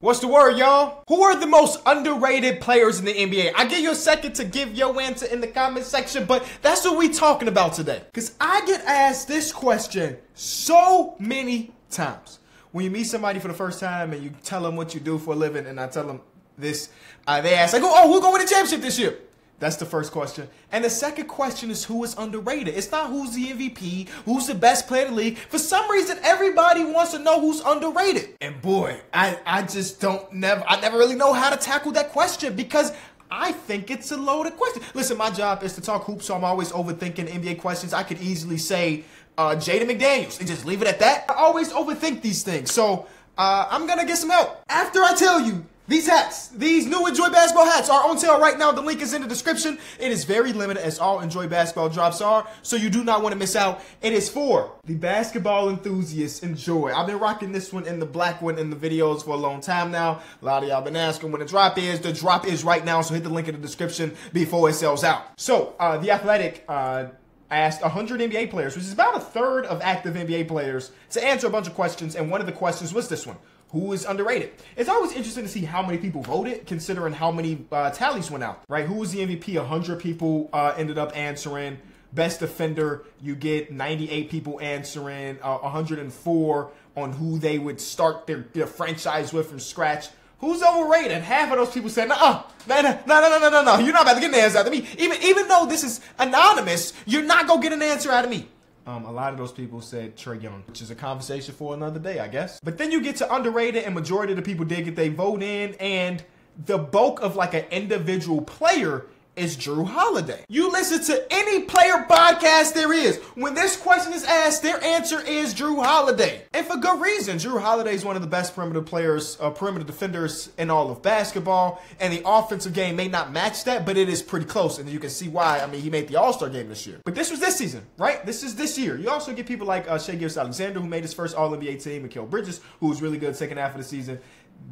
What's the word, y'all? Who are the most underrated players in the NBA? I give you a second to give your answer in the comment section, but that's what we talking about today. Because I get asked this question so many times. When you meet somebody for the first time and you tell them what you do for a living, and I tell them this, they ask, like, oh, who's going to win the championship this year? That's the first question. And the second question is who is underrated. It's not who's the MVP, who's the best player in the league. For some reason, everybody wants to know who's underrated. And boy, I just don't never really know how to tackle that question because I think it's a loaded question. Listen, my job is to talk hoops, so I'm always overthinking NBA questions. I could easily say Jaden McDaniels and just leave it at that. I always overthink these things, so I'm gonna get some help. After I tell you, these hats, these new Enjoy Basketball hats are on sale right now. The link is in the description. It is very limited as all Enjoy Basketball drops are, so you do not want to miss out. It is for the basketball enthusiasts. Enjoy. I've been rocking this one and the black one in the videos for a long time now. A lot of y'all been asking when the drop is. The drop is right now, so hit the link in the description before it sells out. So, The Athletic asked 100 NBA players, which is about a third of active NBA players, to answer a bunch of questions, and one of the questions was this one. Who is underrated? It's always interesting to see how many people voted, considering how many tallies went out, right? Who was the MVP? 100 people ended up answering. Best defender, you get 98 people answering, 104 on who they would start their franchise with from scratch. Who's overrated? And half of those people said, no, you're not about to get an answer out of me. Even though this is anonymous, you're not going to get an answer out of me. A lot of those people said Trae Young, which is a conversation for another day, I guess. But then you get to underrated, and majority of the people did get they vote in, and the bulk of like an individual player is Jrue Holiday. You listen to any player podcast there is. When this question is asked, their answer is Jrue Holiday. And for good reason. Jrue Holiday is one of the best perimeter players, perimeter defenders in all of basketball, and the offensive game may not match that, but it is pretty close, and you can see why. I mean, he made the All-Star game this year. But this was this season, right? This is this year. You also get people like Shai Gilgeous-Alexander, who made his first All-NBA team, Mikael Bridges, who was really good second half of the season.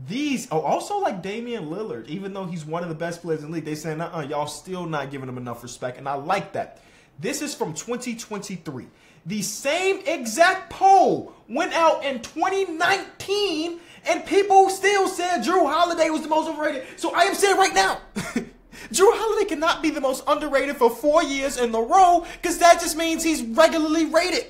These are also like Damian Lillard, even though he's one of the best players in the league, they saying, y'all still not giving him enough respect, and I like that. This is from 2023. The same exact poll went out in 2019, and people still said Jrue Holiday was the most overrated. So I am saying right now, Jrue Holiday cannot be the most underrated for 4 years in a row, because that just means he's regularly rated.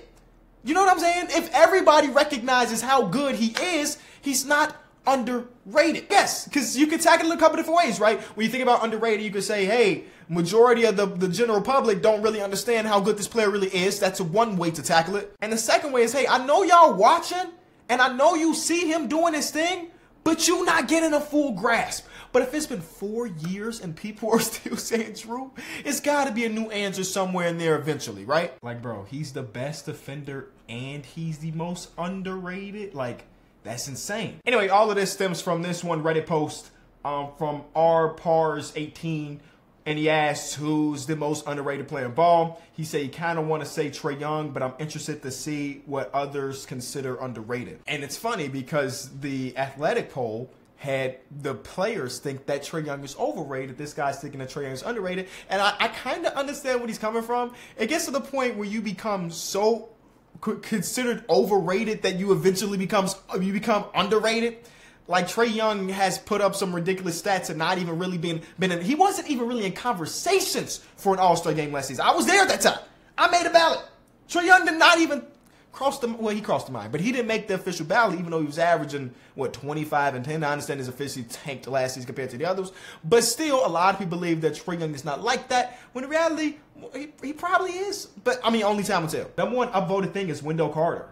You know what I'm saying? If everybody recognizes how good he is, he's not underrated. Yes, because you can tackle it a couple different ways, right? When you think about underrated, you could say, hey, majority of the general public don't really understand how good this player really is. That's one way to tackle it. And the second way is, hey, I know y'all watching, and I know you see him doing his thing, but you not getting a full grasp. But if it's been 4 years and people are still saying Jrue, it's got to be a new answer somewhere in there eventually, right? Like, bro, he's the best defender and he's the most underrated. Like, that's insane. Anyway, all of this stems from this one Reddit post from rpars18, and he asks who's the most underrated player in ball. He said he kind of want to say Trae Young, but I'm interested to see what others consider underrated. And it's funny because the Athletic poll had the players think that Trae Young is overrated. This guy's thinking that Trae Young is underrated. And I kind of understand where he's coming from. It gets to the point where you become so considered overrated that you eventually become underrated. Like Trae Young has put up some ridiculous stats and not even really he wasn't even really in conversations for an All-Star game last season. I was there at that time. I made a ballot. Trae Young did not even cross the, well, he crossed the line, but he didn't make the official ballot, even though he was averaging, what, 25 and 10. I understand his efficiency tanked last season compared to the others, but still, a lot of people believe that Trae Young is not like that, when in reality, he probably is, but, I mean, only time will tell. Number one upvoted thing is Wendell Carter,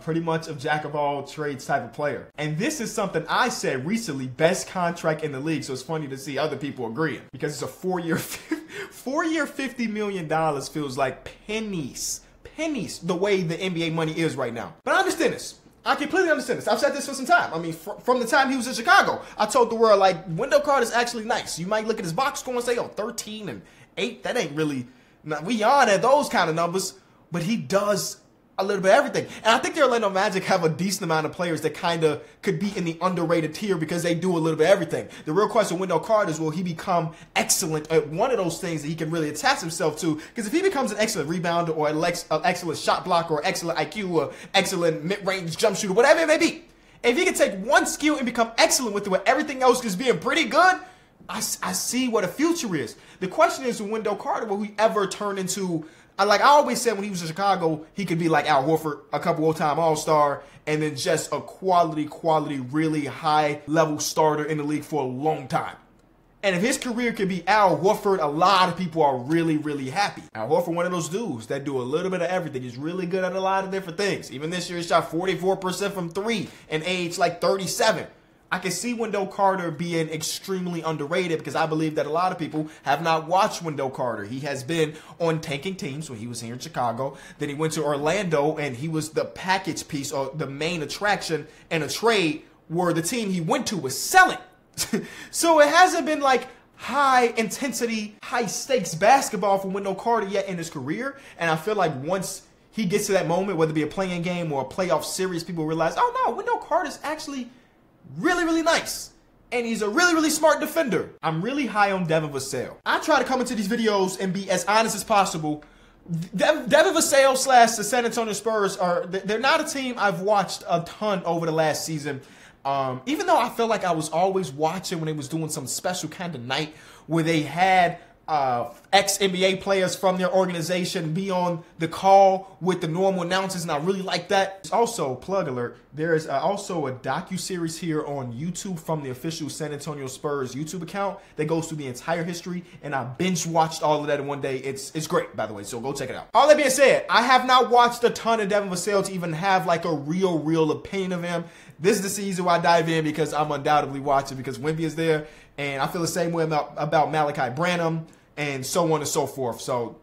pretty much a jack-of-all-trades type of player, and this is something I said recently, best contract in the league, so it's funny to see other people agreeing, because it's a four-year $50 million feels like pennies. Pennies the way the NBA money is right now. But I understand this. I completely understand this. I've said this for some time. I mean, from the time he was in Chicago, I told the world, like, Wendell Carter is actually nice. You might look at his box score and say, oh, 13 and 8, that ain't really, we yawn at those kind of numbers, but he does a little bit of everything. And I think the Orlando Magic have a decent amount of players that kind of could be in the underrated tier because they do a little bit of everything. The real question with Wendell Carter is, will he become excellent at one of those things that he can really attach himself to? Because if he becomes an excellent rebounder or an excellent shot blocker or excellent IQ or excellent mid-range jump shooter, whatever it may be, If he can take one skill and become excellent with it, with everything else just being pretty good, I see what the future is. The question is, Wendell Carter, will he ever turn into, like I always said when he was in Chicago, he could be like Al Horford, a couple all-time all-star, and then just a quality, really high-level starter in the league for a long time. And if his career could be Al Horford, a lot of people are really, really happy. Al Horford, one of those dudes that do a little bit of everything. He's really good at a lot of different things. Even this year, he shot 44% from three and aged like 37. I can see Wendell Carter being extremely underrated because I believe that a lot of people have not watched Wendell Carter. He has been on tanking teams when he was here in Chicago. Then he went to Orlando, and he was the package piece or the main attraction in a trade where the team he went to was selling. So it hasn't been like high intensity, high stakes basketball for Wendell Carter yet in his career. And I feel like once he gets to that moment, whether it be a play-in game or a playoff series, people realize, oh no, Wendell Carter's actually really, really nice. And he's a really, really smart defender. I'm really high on Devin Vassell. I try to come into these videos and be as honest as possible. Devin Vassell slash the San Antonio Spurs are, they're not a team I've watched a ton over the last season. Even though I felt like I was always watching when they was doing some special kind of night where they had ex-NBA players from their organization be on the call with the normal announcers, and I really like that. There's also, plug alert, there is also a docuseries here on YouTube from the official San Antonio Spurs YouTube account that goes through the entire history, and I binge-watched all of that in one day. It's great, by the way, so go check it out. All that being said, I have not watched a ton of Devin Vassell to even have like a real opinion of him. This is the season where I dive in because I'm undoubtedly watching because Wemby is there, and I feel the same way about Malachi Branham and so on and so forth. So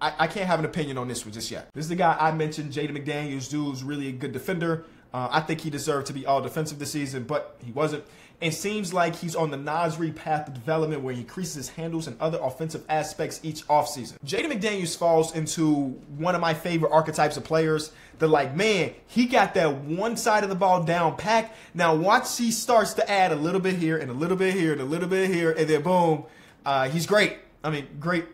I can't have an opinion on this one just yet. This is the guy I mentioned, Jaden McDaniels. Dude's really a good defender. I think he deserved to be all defensive this season, but he wasn't. It seems like he's on the Nasri path of development where he increases his handles and other offensive aspects each offseason. Jaden McDaniels falls into one of my favorite archetypes of players. They're like, man, he got that one side of the ball down packed. Now watch, he starts to add a little bit here and a little bit here and a little bit here, and then boom, he's great. I mean, great,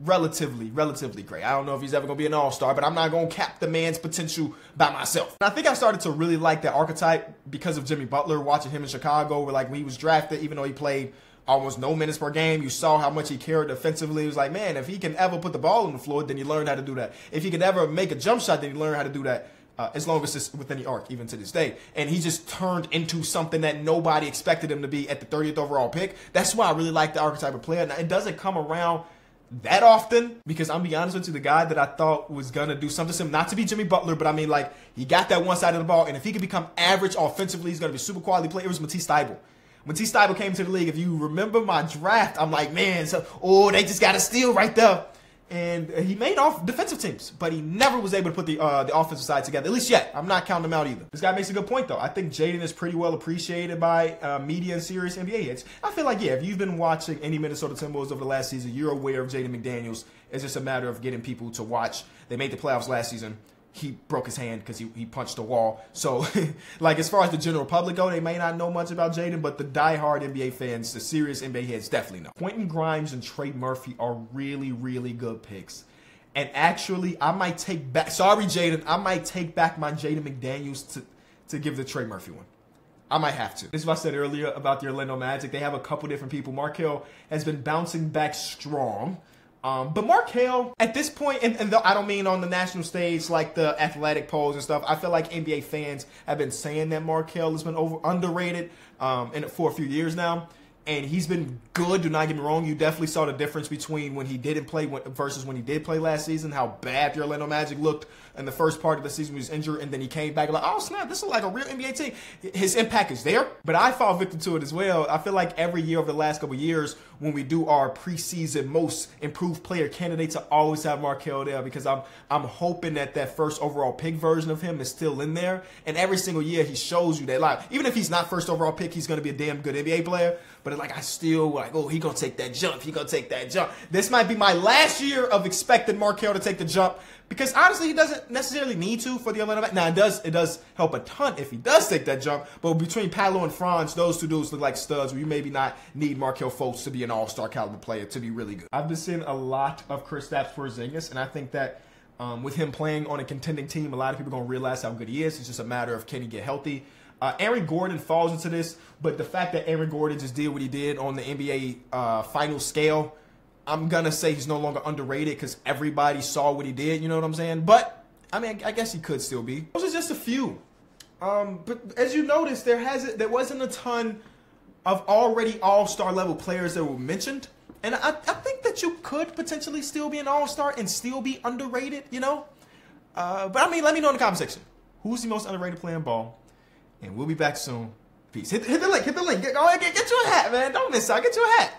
relatively great. I don't know if he's ever going to be an all-star, but I'm not going to cap the man's potential by myself. And I think I started to really like that archetype because of Jimmy Butler, watching him in Chicago, where like when he was drafted, even though he played almost no minutes per game, you saw how much he cared defensively. It was like, man, if he can ever put the ball on the floor, then he learned how to do that. If he can ever make a jump shot, then he learned how to do that. As long as it's within the arc, even to this day. And he just turned into something that nobody expected him to be at the 30th overall pick. That's why I really like the archetype of player. Now, it doesn't come around that often because I'm be honest with you, the guy that I thought was going to do something to him, not to be Jimmy Butler, but I mean, like, he got that one side of the ball, and if he could become average offensively, he's going to be super quality player. It was Matisse Stiebel. Matisse Stiebel came to the league. If you remember my draft, I'm like, man, so, oh, they just got a steal right there. And he made off defensive teams, but he never was able to put the offensive side together, at least yet. I'm not counting him out either. This guy makes a good point, though. I think Jaden is pretty well appreciated by media and serious NBA hits. I feel like, yeah, if you've been watching any Minnesota Timberwolves over the last season, you're aware of Jaden McDaniels. It's just a matter of getting people to watch. They made the playoffs last season. He broke his hand because he punched a wall. So, like, as far as the general public go, they may not know much about Jaden, but the diehard NBA fans, the serious NBA heads, definitely know. Quentin Grimes and Trey Murphy are really good picks. And actually, I might take back, sorry, Jaden, I might take back my Jaden McDaniels to give the Trey Murphy one. I might have to. This is what I said earlier about the Orlando Magic. They have a couple different people. Markelle has been bouncing back strong. But Markelle, at this point, and though I don't mean on the national stage like the Athletic polls and stuff, I feel like NBA fans have been saying that Markelle has been underrated and for a few years now. And he's been good, do not get me wrong. You definitely saw the difference between when he didn't play versus when he did play last season, how bad the Orlando Magic looked in the first part of the season when he was injured, and then he came back like, oh snap, this is like a real NBA team. His impact is there, but I fall victim to it as well. I feel like every year over the last couple of years when we do our preseason most improved player candidates, I always have Markelle there because I'm hoping that that first overall pick version of him is still in there. And every single year he shows you that, like, even if he's not first overall pick, he's going to be a damn good NBA player. But like, I still like, oh, he gonna take that jump. He gonna take that jump. This might be my last year of expecting Markelle to take the jump because honestly, he doesn't necessarily need to for the Orlando Magic. Now, it does help a ton if he does take that jump. But between Paolo and Franz, those two dudes look like studs where you maybe not need Markelle Fultz to be an all-star caliber player to be really good. I've been seeing a lot of Kristaps Porzingis, and I think that with him playing on a contending team, a lot of people are gonna realize how good he is. It's just a matter of can he get healthy. Aaron Gordon falls into this, but the fact that Aaron Gordon just did what he did on the NBA final scale, I'm going to say he's no longer underrated because everybody saw what he did. You know what I'm saying? But, I mean, I guess he could still be. Those are just a few. But as you notice, there wasn't a ton of already all-star level players that were mentioned. And I think that you could potentially still be an all-star and still be underrated, you know? But, I mean, let me know in the comment section. Who's the most underrated player in ball? And we'll be back soon. Peace. Hit the link. Hit the link. Get your hat, man. Don't miss out. Get your hat.